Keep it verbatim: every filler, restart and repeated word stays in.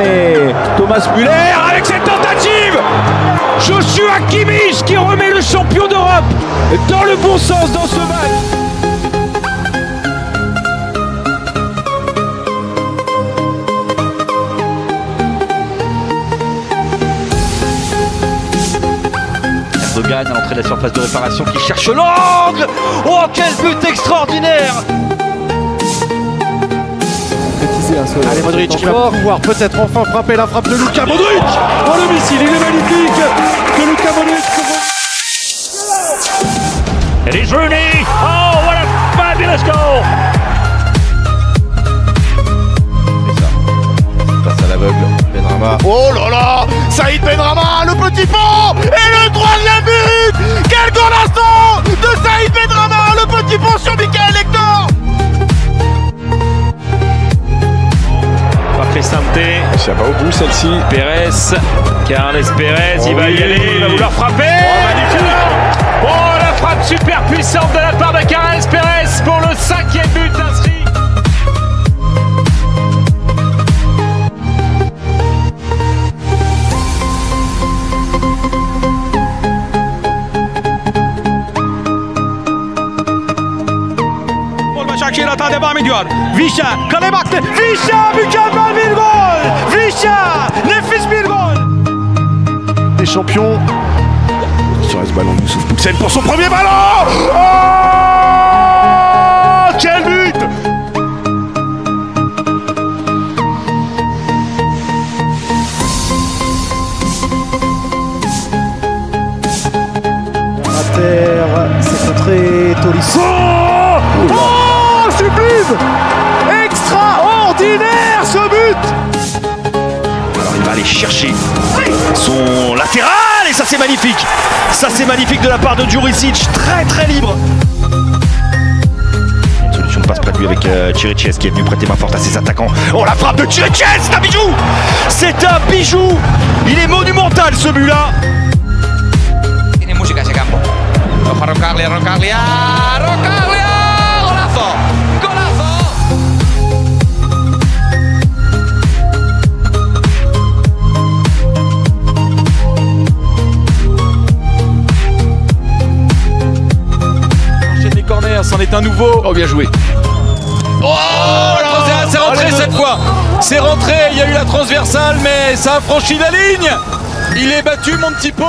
et Thomas Muller avec cette tentative. Joshua Kimmich qui remet le champion d'Europe dans le bon sens dans ce match. Gagne à l'entrée de la surface de réparation qui cherche l'angle. Oh, quel but extraordinaire! Allez, Modric qui va pouvoir peut-être enfin frapper la frappe de Lucas Modric. Oh, le missile, il est magnifique de Lucas Modric. It is Rooney. Oh, what a fabulous goal! Et ça, passe à l'aveugle, Benrahma. Oh là là, Saïd Benrahma, le petit pont et le troisième but. Quel goal de Saïd Benrahma, le petit pont sur Michael Hector. On va faire Sainté. Ça va au bout celle-ci. Pérez, Carles Pérez, oh, il va oui. y aller, il va vouloir frapper. Oh, oh, la frappe super puissante de la part de Carles Pérez pour le cinquième but inscrit. Devam ediyor. Vişa kale baktı. Vişa mükemmel bir gol. Vişa nefis bir gol. Des champions. Sur ce ballon Youssouf Pouxel pour son premier ballon. Oh, quel but. À terre, c'est contré Tolisso. Oh, oh, extraordinaire ce but. Alors il va aller chercher son latéral et ça c'est magnifique. Ça c'est magnifique de la part de Djuricic, très très libre. Une solution de passe près de lui avec euh, Chiriches qui est venu prêter main forte à ses attaquants. Oh, la frappe de Chiriches, c'est un bijou. C'est un bijou. Il est monumental ce but là. C'en est un nouveau. Oh, bien joué. Oh, c'est rentré oh, cette fois. C'est rentré, il y a eu la transversale, mais ça a franchi la ligne. Il est battu, mon petit pot.